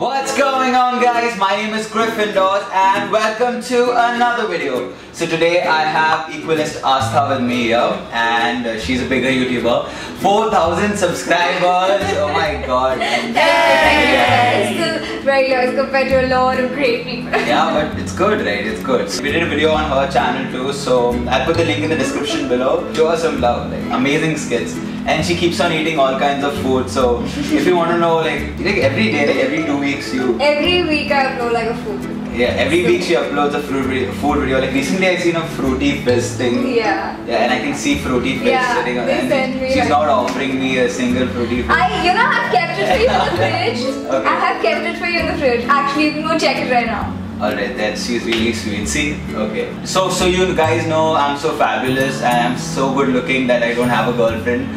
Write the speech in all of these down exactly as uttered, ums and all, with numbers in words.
What's going on, guys? My name is Griffin Dawes and welcome to another video. So today I have Equalist Aastha with me here, and she's a bigger YouTuber. four thousand subscribers, oh my god. Yes, yeah. Still very low as compared to a lot of great people. Yeah, but it's good, right? It's good. So we did a video on her channel too, so I'll put the link in the description below. Show her some love, like amazing skits. And she keeps on eating all kinds of food, so if you want to know, like, like every day, like every two weeks you... Every week I upload like a food video. Yeah, every week she uploads a fruit video, food video. Like recently I've seen a Fruity Fizz thing. Yeah. Yeah, and I can see Fruity Fizz yeah, sitting on it. She's like not offering me a single Fruity Fizz. I, you know, I've kept it for you in the fridge. Okay. I have kept it for you in the fridge. Actually, you can go check it right now. Alright, then she's really sweet. See? Okay. So, so you guys know I'm so fabulous and I'm so good looking that I don't have a girlfriend.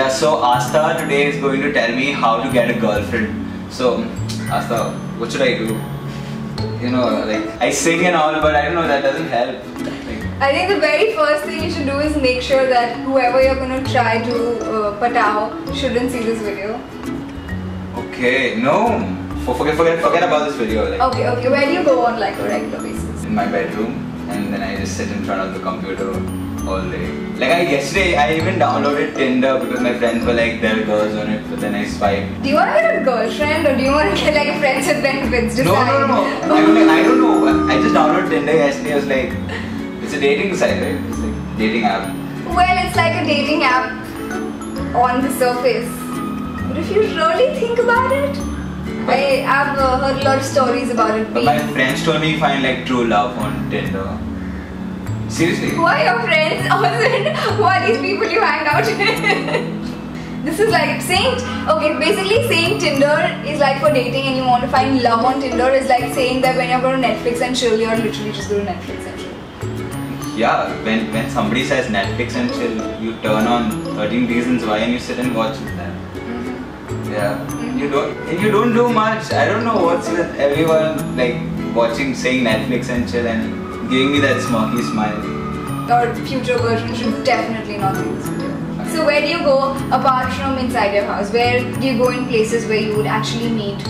Yeah, so Aastha today is going to tell me how to get a girlfriend. So, Aastha, what should I do? You know, like, I sing and all, but I don't know, that doesn't help. Like, I think the very first thing you should do is make sure that whoever you're going to try to uh, patao shouldn't see this video. Okay, no. Forget, forget, forget about this video. Like, okay, okay. Where do you go on like a regular basis? In my bedroom, and then I just sit in front of the computer all day. Like I, yesterday, I even downloaded Tinder because my friends were like, there are girls on it, but then I swiped. Do you want to get a girlfriend or do you want to get like a friends with benefits? No, no, no, no. I, mean, like, I don't know. I just downloaded Tinder yesterday. I was like, it's a dating site, right? It's like dating app. Well, it's like a dating app on the surface. But if you really think about it, but I have uh, heard a lot of stories about it. But my friends told me you find like true love on Tinder. Seriously? Who are your friends? Who are these people you hang out with? This is like saying, okay, basically saying Tinder is like for dating and you want to find love on Tinder is like saying that when you're going to Netflix and chill, you're literally just going to Netflix and chill. Yeah, when, when somebody says Netflix and chill, you turn on thirteen reasons why and you sit and watch that. Yeah, mm-hmm. you don't and you don't do much. I don't know what's with everyone like watching, saying Netflix and chill and giving me that smirky smile. Your future version should definitely not do this video. Okay. So where do you go apart from inside your house? Where do you go in places where you would actually meet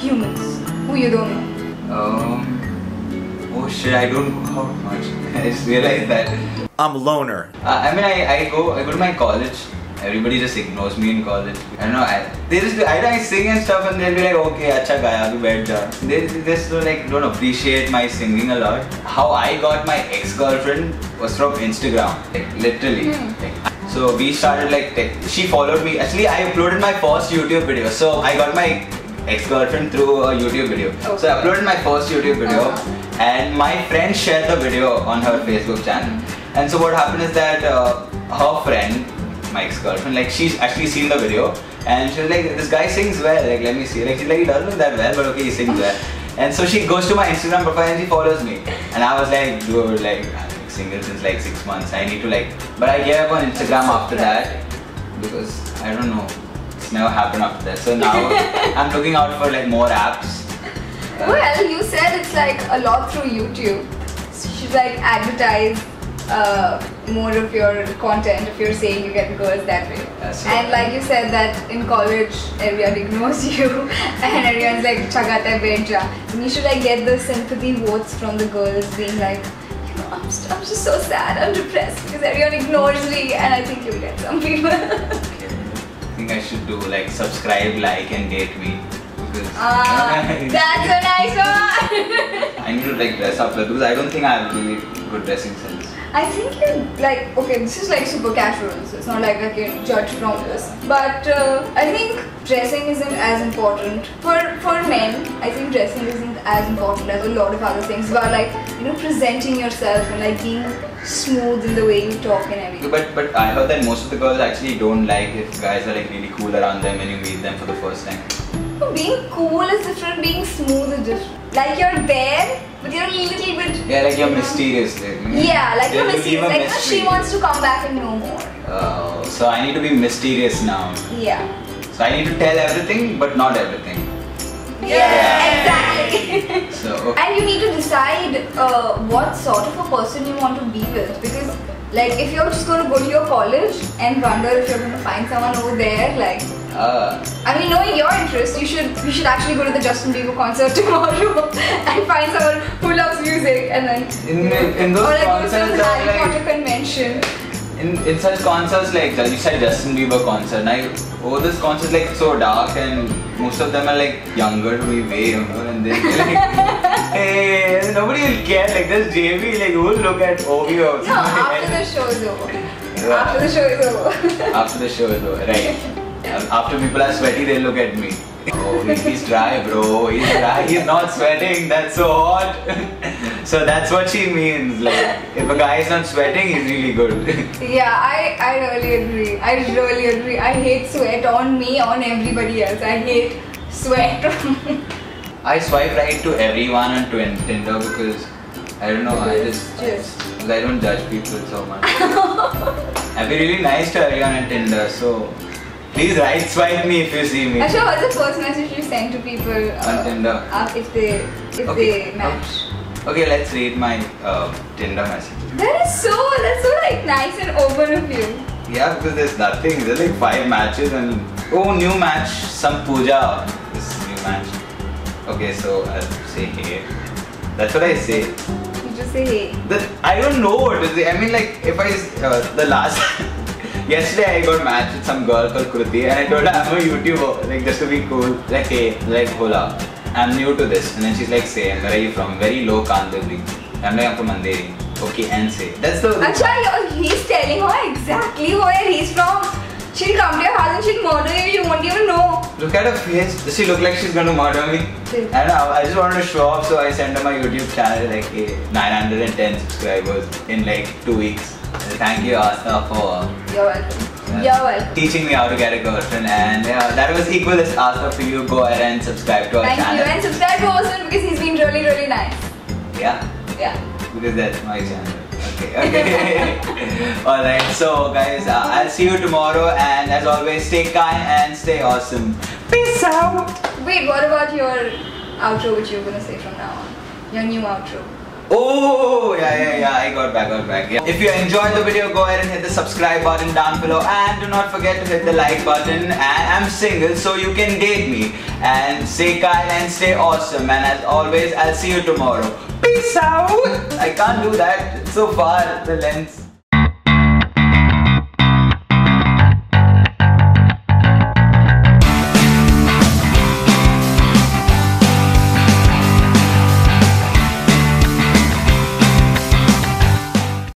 humans who you don't know? Um, oh shit, I don't go out much. I just realized that. I'm a loner. Uh, I mean, I, I go I go to my college. Everybody just ignores me in college. I don't know, I, they just, I, I sing and stuff and they'll be like, okay, acha gaya, abhi baith ja. They, they just don't, like, don't appreciate my singing a lot. How I got my ex-girlfriend was from Instagram, like, literally. Like, so we started like, like, she followed me. Actually, I uploaded my first YouTube video. So I got my ex-girlfriend through a YouTube video. Okay. So I uploaded my first YouTube video and my friend shared the video on her Facebook channel. And so what happened is that uh, her friend, my ex-girlfriend, like she's actually seen the video and she was like, this guy sings well, like let me see, like she's like, he doesn't look that well, but okay, he sings well. And so she goes to my Instagram profile and she follows me and I was like, dude, like I'm single since like six months, I need to like, but I gave up on Instagram after that because I don't know, it's never happened after that. So now I'm looking out for like more apps. Uh, well, you said it's like a lot through YouTube, so you should like advertise Uh, more of your content if you're saying you get girls that way. That's and right. Like you said that in college everyone ignores you and everyone's like chagata benja. And you should like get the sympathy votes from the girls being like, you know, I'm just, I'm just so sad, I'm depressed because everyone ignores me, and I think you'll get some people. Okay. I think I should do like subscribe, like and date me. Ah, that's a nice one! I need to like dress up because I don't think I have really good dressing sense. I think you like, okay, this is like super casual, so it's not like I can judge from this. But uh, I think dressing isn't as important. For for men, I think dressing isn't as important as a lot of other things about like, you know, presenting yourself and like being smooth in the way you talk and everything. But, but I heard that most of the girls actually don't like if guys are like really cool around them when you meet them for the first time. Being cool is different, being smooth is different. Like you're there, but you're a little bit... Yeah, like you're mysterious. Like, yeah, like you're mysterious. Like no, she wants to come back and know more. Oh, so I need to be mysterious now. Yeah. So I need to tell everything, but not everything. Yeah, yeah. Exactly. So, okay. And you need to decide uh, what sort of a person you want to be with. Because Like, if you're just going to go to your college and wonder if you're going to find someone over there, like... Uh, I mean, knowing your interest, you should you should actually go to the Justin Bieber concert tomorrow and find someone who loves music and then... In, in those or concerts like, go to the Harry Potter convention. In, in such concerts, like you said, Justin Bieber concert, I, oh, this concert like so dark and most of them are like younger to me, way younger, and they're like, hey, nobody will care, like this J V, like who will look at Ovi or something? No, after the show is over. Yeah. After the show is over. After the show is over, right. After people are sweaty, they look at me. Oh, he's dry, bro, he's dry, he's not sweating, that's so hot. So that's what she means, like, if a guy is not sweating, he's really good. Yeah, I, I really agree, I really agree. I hate sweat on me, on everybody else. I hate sweat. I swipe right to everyone on Tinder because, I don't know, I just, just. I don't judge people so much. I'd be really nice to everyone on Tinder, so... Please right swipe me if you see me. Actually, what's the first message you send to people uh, on Tinder? Up if they if okay. they match. Okay, let's read my uh, Tinder message. That is so that's so like nice and open of you. Yeah, because there's nothing. There's like five matches and oh, new match. Some Pooja. This new match. Okay, so I'll say hey. That's what I say. You just say hey. The, I don't know what to say. I mean, like if I uh, the last. Yesterday I got matched with some girl called Kruti and I told her I'm a YouTuber, like just to be cool, like hey, like hola, I'm new to this, and then she's like say, where are you from? Very low Kandari. I'm like I'm from Andheri. Okay, and say. That's the Achha, he's telling her exactly where he's from. She'll come to your house and she'll murder you, you won't even know. Look at her face, does she look like she's gonna murder me? And I, I just wanted to show off, so I sent her my YouTube channel, like hey, nine hundred ten subscribers in like two weeks. Thank you, Aastha, for You're welcome. Uh, You're welcome. teaching me how to get a girlfriend, and yeah, that was Equalist Aastha for you. Go ahead and subscribe to our Thank channel. Thank you, and subscribe to Austin because he's been really, really nice. Yeah? Yeah. Because that's my channel. Okay, okay. Alright, so guys, uh, I'll see you tomorrow, and as always, stay kind and stay awesome. Peace out! Wait, what about your outro which you're gonna say from now on? Your new outro. Oh yeah, yeah, yeah, I got back, got back. Yeah. If you enjoyed the video, go ahead and hit the subscribe button down below, and do not forget to hit the like button. And I'm single, so you can date me. And stay kind and stay awesome. And as always, I'll see you tomorrow. Peace out. I can't do that. It's so far the lens.